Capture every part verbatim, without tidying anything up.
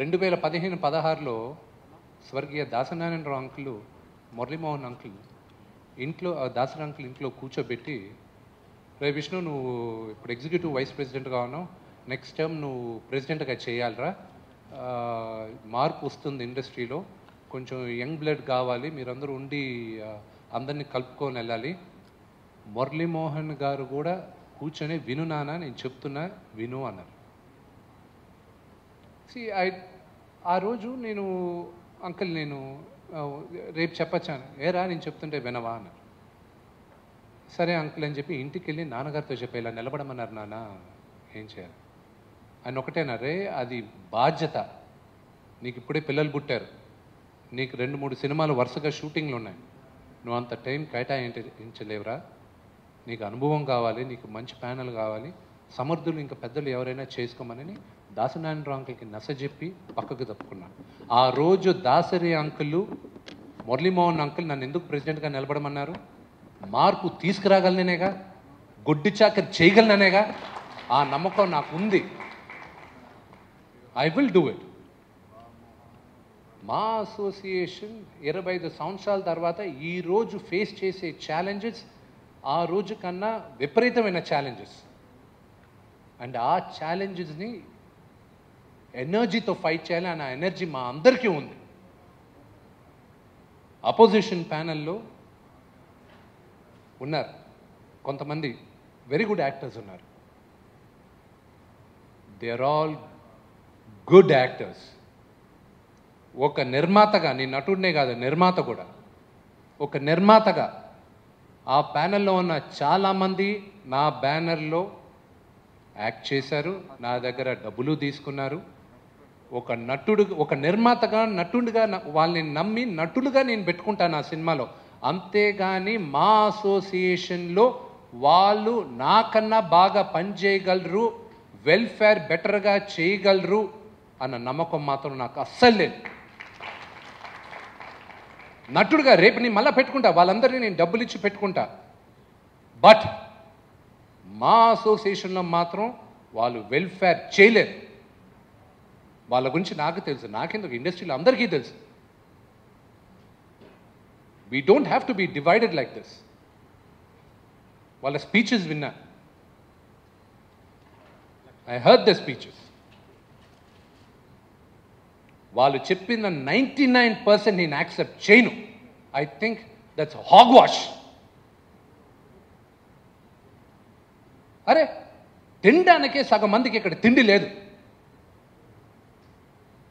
రెండు వేల పదిహేను పదహారులో స్వర్గీయ దాసనారాయణరావు అంకులు మురళీమోహన్ అంకులు ఇంట్లో దాసరా అంకులు ఇంట్లో కూర్చోబెట్టి, రే విష్ణు నువ్వు ఇప్పుడు ఎగ్జిక్యూటివ్ వైస్ ప్రెసిడెంట్గా ఉన్నావు, నెక్స్ట్ టర్మ్ నువ్వు ప్రెసిడెంట్గా చేయాలరా, మార్పు వస్తుంది ఇండస్ట్రీలో, కొంచెం యంగ్ బ్లడ్ కావాలి, మీరందరూ ఉండి అందరినీ కలుపుకొని వెళ్ళాలి. మురళీమోహన్ గారు కూడా కూర్చొని విను నానా నేను చెప్తున్నా విను అన్నారు. సి ఐ ఆ రోజు నేను అంకుల్ నేను రేపు చెప్పచ్చాను, ఏరా నేను చెప్తుంటే వినవా అన్నారు. సరే అంకుల్ అని చెప్పి ఇంటికి వెళ్ళి నాన్నగారితో చెప్పి ఇలా నిలబడమన్నారు, నాన్న ఏం చేయాలి అని ఒకటేనా, రే అది బాధ్యత, నీకు ఇప్పుడే పిల్లలు పుట్టారు, నీకు రెండు మూడు సినిమాలు వరుసగా షూటింగ్లు ఉన్నాయి, నువ్వు అంత టైం కేటాయించలేవురా, నీకు అనుభవం కావాలి, నీకు మంచి ప్యానల్ కావాలి, సమర్థులు ఇంకా పెద్దలు ఎవరైనా చేసుకోమని దాసనారాయణరావు అంకుల్కి నచ్చజెప్పి పక్కకు తప్పుకున్నాను. ఆ రోజు దాసరి అంకులు మురళీమోహన్ అంకుల్ నన్ను ఎందుకు ప్రెసిడెంట్గా నిలబడమన్నారు, మార్పు తీసుకురాగలనేగా, గొడ్డి చాకరి చేయగలననేగా, ఆ నమ్మకం నాకు ఉంది, ఐ విల్ డూ ఇట్. మా అసోసియేషన్ ఇరవై ఐదు సంవత్సరాల తర్వాత ఈరోజు ఫేస్ చేసే ఛాలెంజెస్ ఆ రోజు కన్నా విపరీతమైన ఛాలెంజెస్, అండ్ ఆ ఛాలెంజెస్ని ఎనర్జీతో ఫైట్ చేయాలి అన్న ఎనర్జీ మా అందరికీ ఉంది. అపోజిషన్ ప్యానెల్లో ఉన్నారు కొంతమంది వెరీ గుడ్ యాక్టర్స్ ఉన్నారు, they are all good actors. ఒక నిర్మాతగా, నేను నటుడినే కాదు నిర్మాత కూడా, ఒక నిర్మాతగా ఆ ప్యానెల్లో ఉన్న చాలామంది నా బ్యానర్లో యాక్ట్ చేశారు, నా దగ్గర డబ్బులు తీసుకున్నారు. ఒక నటుడు ఒక నిర్మాతగా నటుడిగా వాళ్ళని నమ్మి నటులుగా నేను పెట్టుకుంటాను ఆ సినిమాలో, అంతేగాని మా అసోసియేషన్లో వాళ్ళు నాకన్నా బాగా పనిచేయగలరు, వెల్ఫేర్ బెటర్గా చేయగలరు అన్న నమ్మకం మాత్రం నాకు అస్సలు లేదు. నటుడుగా రేపు నేను మళ్ళీ పెట్టుకుంటా, వాళ్ళందరినీ నేను డబ్బులు ఇచ్చి పెట్టుకుంటా, బట్ మా అసోసియేషన్లో మాత్రం వాళ్ళు వెల్ఫేర్ చేయలేరు. వాళ్ళ గురించి నాకు తెలుసు, నాకెందుకు ఇండస్ట్రీలో అందరికీ తెలుసు. We don't have to be divided like this. వాళ్ళ స్పీచెస్ విన్నా, ఐ హర్డ్ ద స్పీచెస్. వాళ్ళు చెప్పిన నైంటీ నైన్ పర్సెంట్ నేను యాక్సెప్ట్ చేయను, ఐ థింక్ దట్స్ హాగ్వాష్. అరే తినడానికే సగం మందికి ఇక్కడ తిండి లేదు,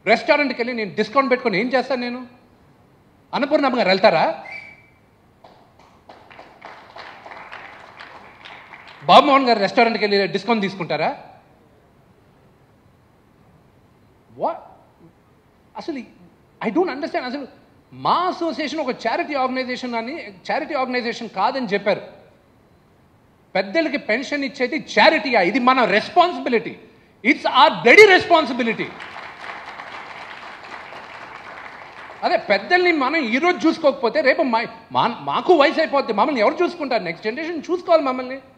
రెస్టారెంట్కి వెళ్ళి నేను డిస్కౌంట్ పెట్టుకొని ఏం చేస్తాను, నేను అన్నపూర్ణమ్మ గారు వెళ్తారా, బాబుమోహన్ గారు రెస్టారెంట్కి వెళ్ళి డిస్కౌంట్ తీసుకుంటారా? వా అసలు ఐ డోంట్ అండర్స్టాండ్. అసలు మా అసోసియేషన్ ఒక చారిటీ ఆర్గనైజేషన్ అని, చారిటీ ఆర్గనైజేషన్ కాదని చెప్పారు. పెద్దలకి పెన్షన్ ఇచ్చేది చారిటీయా? ఇది మన responsibility, it's our bloody responsibility. అదే పెద్దల్ని మనం ఈరోజు చూసుకోకపోతే రేపు మా మాకు వయసు అయిపోద్ది, మమ్మల్ని ఎవరు చూసుకుంటారు? నెక్స్ట్ జనరేషన్ చూసుకోవాలి మమ్మల్ని.